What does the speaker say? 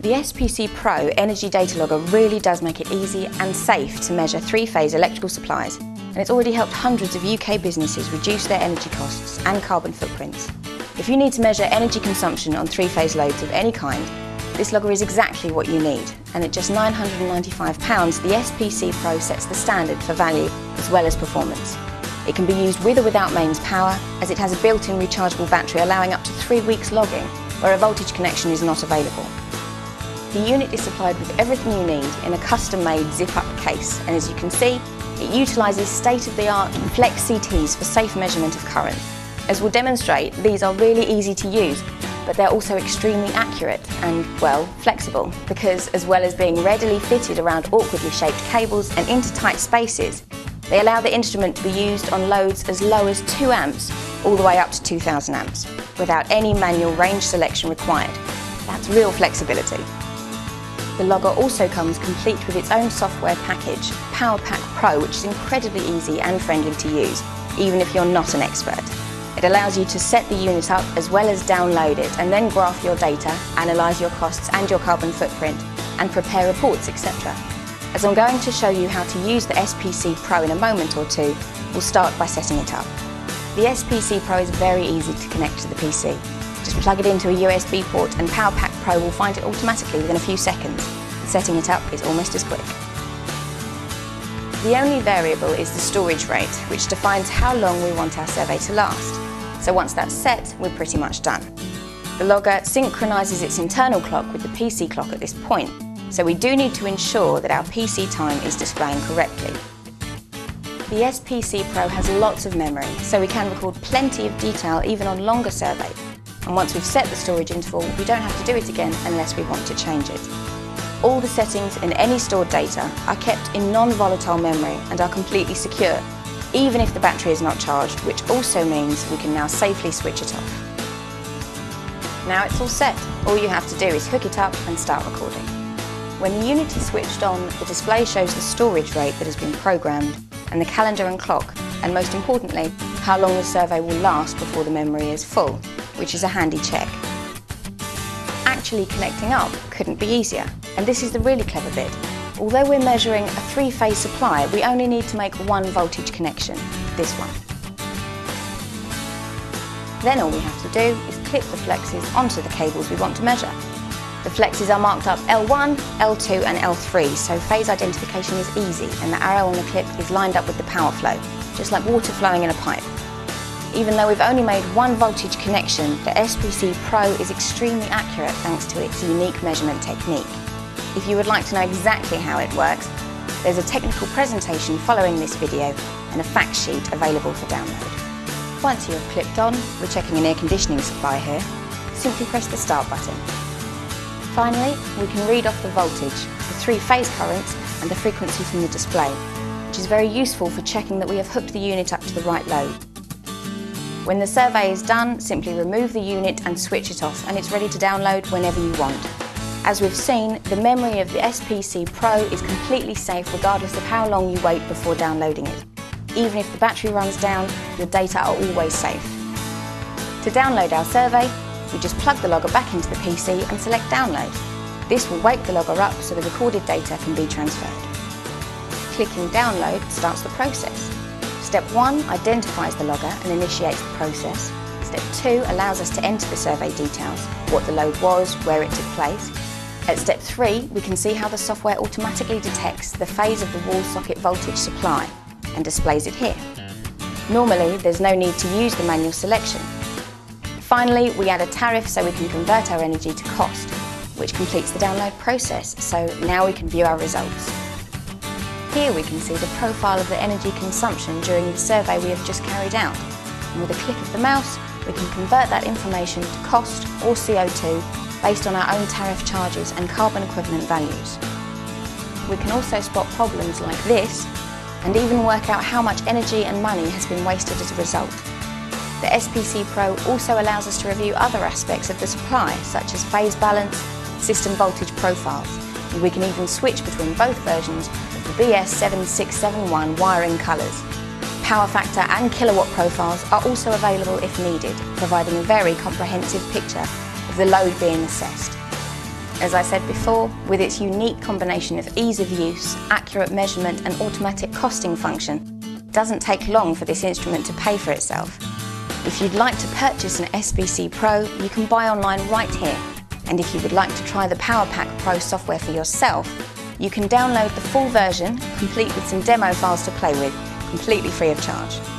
The SPC Pro Energy Data Logger really does make it easy and safe to measure three-phase electrical supplies, and it's already helped hundreds of UK businesses reduce their energy costs and carbon footprints. If you need to measure energy consumption on three-phase loads of any kind, this logger is exactly what you need, and at just £995, the SPC Pro sets the standard for value as well as performance. It can be used with or without mains power, as it has a built-in rechargeable battery allowing up to 3 weeks logging where a voltage connection is not available. The unit is supplied with everything you need in a custom-made zip-up case, and as you can see, it utilises state-of-the-art flex CTs for safe measurement of current. As we'll demonstrate, these are really easy to use, but they're also extremely accurate and, well, flexible, because as well as being readily fitted around awkwardly shaped cables and into tight spaces, they allow the instrument to be used on loads as low as 2 amps all the way up to 2000 amps, without any manual range selection required. That's real flexibility. The logger also comes complete with its own software package, PowerPack Pro, which is incredibly easy and friendly to use, even if you're not an expert. It allows you to set the unit up as well as download it, and then graph your data, analyse your costs and your carbon footprint, and prepare reports, etc. As I'm going to show you how to use the SPC Pro in a moment or two, we'll start by setting it up. The SPC Pro is very easy to connect to the PC. Just plug it into a USB port and PowerPack Pro will find it automatically within a few seconds. Setting it up is almost as quick. The only variable is the storage rate, which defines how long we want our survey to last. So once that's set, we're pretty much done. The logger synchronises its internal clock with the PC clock at this point, so we do need to ensure that our PC time is displaying correctly. The SPC Pro has lots of memory, so we can record plenty of detail even on longer surveys. And once we've set the storage interval, we don't have to do it again unless we want to change it. All the settings and any stored data are kept in non-volatile memory and are completely secure, even if the battery is not charged, which also means we can now safely switch it off. Now it's all set. All you have to do is hook it up and start recording. When the unit is switched on, the display shows the storage rate that has been programmed, and the calendar and clock, and most importantly, how long the survey will last before the memory is full, which is a handy check. Actually connecting up couldn't be easier, and this is the really clever bit. Although we're measuring a three-phase supply, we only need to make one voltage connection, this one. Then all we have to do is clip the flexes onto the cables we want to measure. The flexes are marked up L1, L2 and L3, so phase identification is easy, and the arrow on the clip is lined up with the power flow, just like water flowing in a pipe. Even though we've only made one voltage connection, the SPC Pro is extremely accurate thanks to its unique measurement technique. If you would like to know exactly how it works, there's a technical presentation following this video and a fact sheet available for download. Once you have clipped on, we're checking an air conditioning supply here, simply press the start button. Finally, we can read off the voltage, the three-phase currents and the frequency from the display, which is very useful for checking that we have hooked the unit up to the right load. When the survey is done, simply remove the unit and switch it off, and it's ready to download whenever you want. As we've seen, the memory of the SPC Pro is completely safe regardless of how long you wait before downloading it. Even if the battery runs down, your data are always safe. To download our survey, we just plug the logger back into the PC and select download. This will wake the logger up so the recorded data can be transferred. Clicking download starts the process. Step 1 identifies the logger and initiates the process. Step 2 allows us to enter the survey details, what the load was, where it took place. At Step 3, we can see how the software automatically detects the phase of the wall socket voltage supply and displays it here. Normally, there's no need to use the manual selection. Finally, we add a tariff so we can convert our energy to cost, which completes the download process, so now we can view our results. Here we can see the profile of the energy consumption during the survey we have just carried out, and with a click of the mouse we can convert that information to cost or CO2 based on our own tariff charges and carbon equivalent values. We can also spot problems like this and even work out how much energy and money has been wasted as a result. The SPC Pro also allows us to review other aspects of the supply, such as phase balance, system voltage profiles, and we can even switch between both versions of the BS7671 wiring colours. Power factor and kilowatt profiles are also available if needed, providing a very comprehensive picture of the load being assessed. as I said before, with its unique combination of ease of use, accurate measurement and automatic costing function. It doesn't take long for this instrument to pay for itself. If you'd like to purchase an SPC Pro, you can buy online right here. And if you would like to try the PowerPack Pro software for yourself, you can download the full version, complete with some demo files to play with, completely free of charge.